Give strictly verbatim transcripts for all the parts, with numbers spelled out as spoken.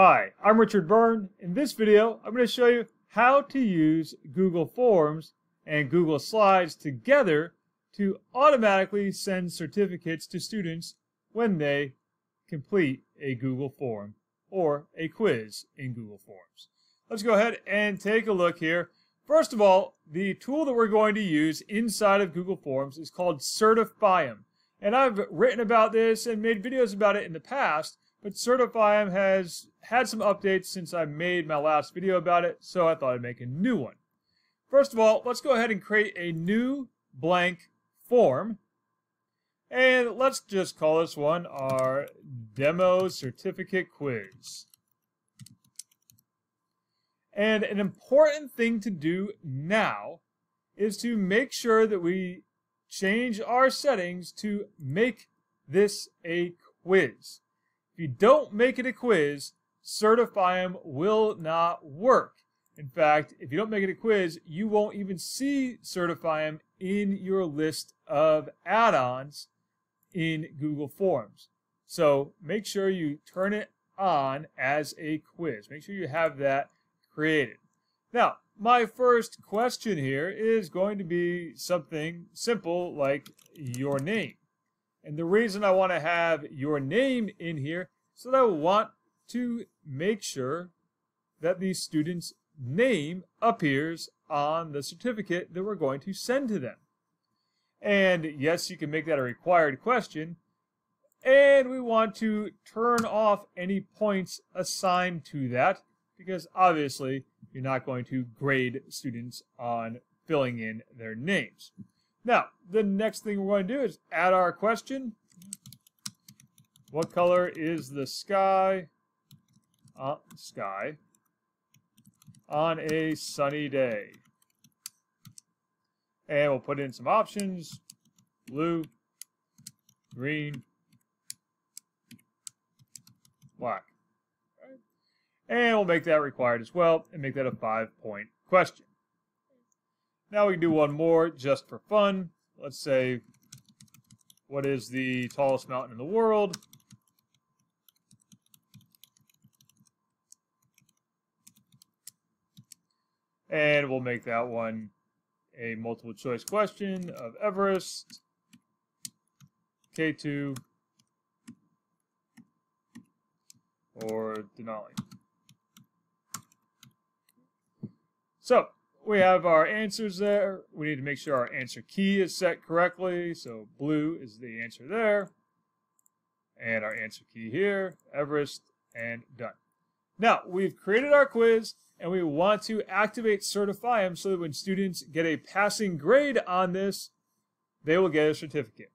Hi, I'm Richard Byrne. In this video, I'm going to show you how to use Google Forms and Google Slides together to automatically send certificates to students when they complete a Google Form or a quiz in Google Forms. Let's go ahead and take a look here. First of all, the tool that we're going to use inside of Google Forms is called Certify'em. And I've written about this and made videos about it in the past, but Certify'em has had some updates since I made my last video about it, so I thought I'd make a new one. First of all, let's go ahead and create a new blank form. And let's just call this one our Demo Certificate Quiz. And an important thing to do now is to make sure that we change our settings to make this a quiz. If you don't make it a quiz, Certify'em will not work. In fact, if you don't make it a quiz, you won't even see Certify'em in your list of add-ons in Google Forms. So make sure you turn it on as a quiz. Make sure you have that created. Now, my first question here is going to be something simple like your name. And the reason I want to have your name in here is that I want to make sure that the student's name appears on the certificate that we're going to send to them. And yes, you can make that a required question. And we want to turn off any points assigned to that, because obviously you're not going to grade students on filling in their names. Now, the next thing we're going to do is add our question. What color is the sky, uh, sky on a sunny day? And we'll put in some options, blue, green, black. Right? And we'll make that required as well and make that a five-point question. Now we can do one more just for fun. Let's say, what is the tallest mountain in the world? And we'll make that one a multiple choice question of Everest, K two, or Denali. So, we have our answers there. We need to make sure our answer key is set correctly. So blue is the answer there. And our answer key here, Everest, and done. Now, we've created our quiz, and we want to activate Certify'em so that when students get a passing grade on this, they will get a certificate.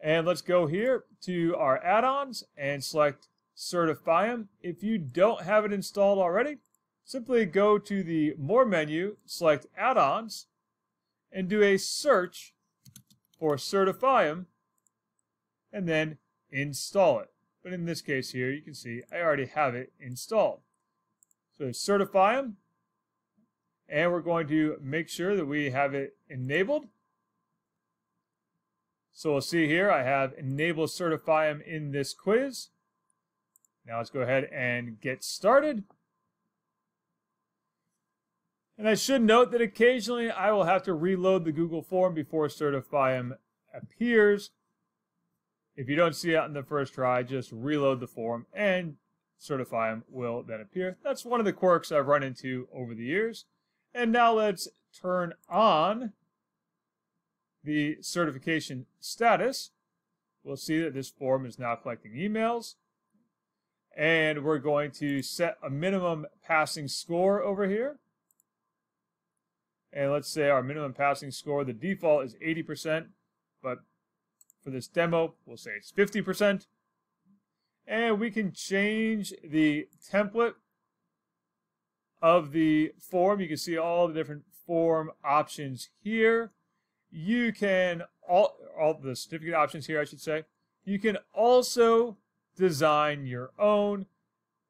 And let's go here to our add-ons and select Certify'em. If you don't have it installed already, simply go to the More menu, select Add-ons, and do a search for Certify'em, and then install it. But in this case here, you can see I already have it installed. So Certify'em, and we're going to make sure that we have it enabled. So we'll see here I have Enable Certify'em in this quiz. Now let's go ahead and get started. And I should note that occasionally I will have to reload the Google form before Certify'em appears. If you don't see it on the first try, just reload the form and Certify'em will then appear. That's one of the quirks I've run into over the years. And now let's turn on the certification status. We'll see that this form is now collecting emails. And we're going to set a minimum passing score over here. And let's say our minimum passing score, the default is eighty percent, but for this demo, we'll say it's fifty percent. And we can change the template of the form. You can see all the different form options here. You can, all, all the certificate options here, I should say. You can also design your own,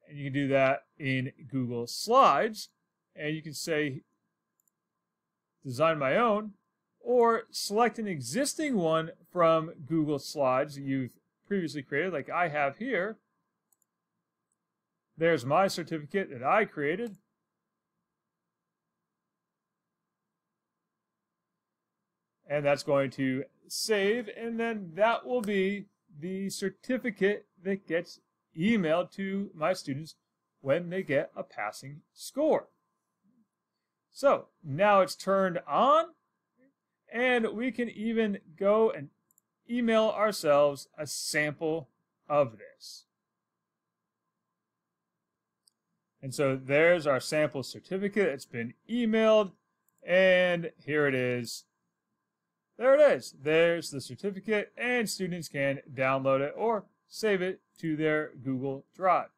and you can do that in Google Slides. And you can say, design my own, or select an existing one from Google Slides that you've previously created, like I have here, There's my certificate that I created. And that's going to save, and then that will be the certificate that gets emailed to my students when they get a passing score. So now it's turned on, and we can even go and email ourselves a sample of this. And so there's our sample certificate. It's been emailed, and here it is. There it is. There's the certificate, and students can download it or save it to their Google Drive.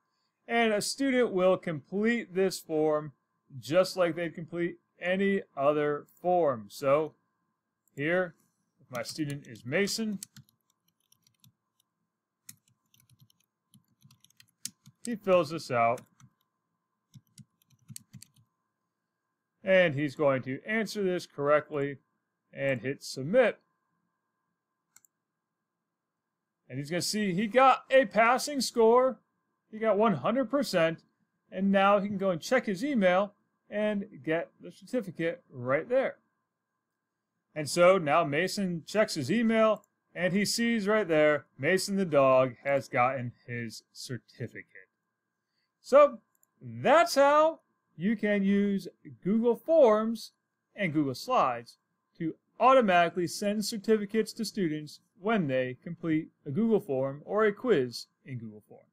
And a student will complete this form just like they'd complete any other form. So here, if my student is Mason, he fills this out, and he's going to answer this correctly and hit submit. And he's going to see he got a passing score. He got one hundred percent. And now he can go and check his email and get the certificate right there. And so now Mason checks his email, and he sees right there, Mason the dog has gotten his certificate. So that's how you can use Google Forms and Google Slides to automatically send certificates to students when they complete a Google form or a quiz in Google Forms.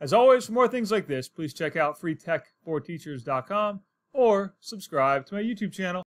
As always, for more things like this, please check out free tech for teachers dot com or subscribe to my YouTube channel.